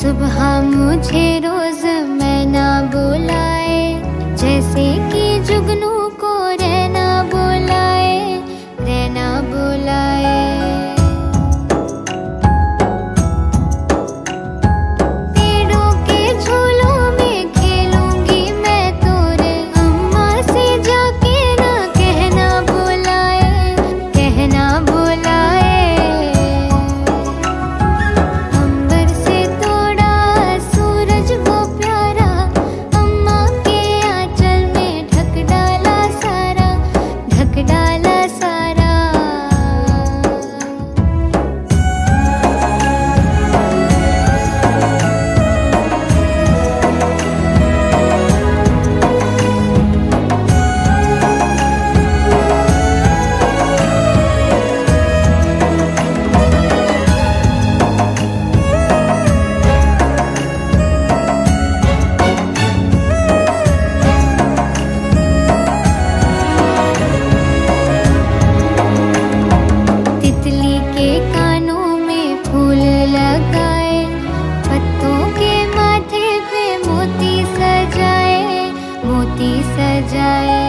सुबह मुझे रोज मैं ना बुलाए, जैसे कि जुगनू को रहना बुलाए, रहना बुलाए। पेड़ों के झूलों में खेलूंगी मैं तोरे, अम्मा से जाके ना कहना बुलाए, कहना बुलाए। जय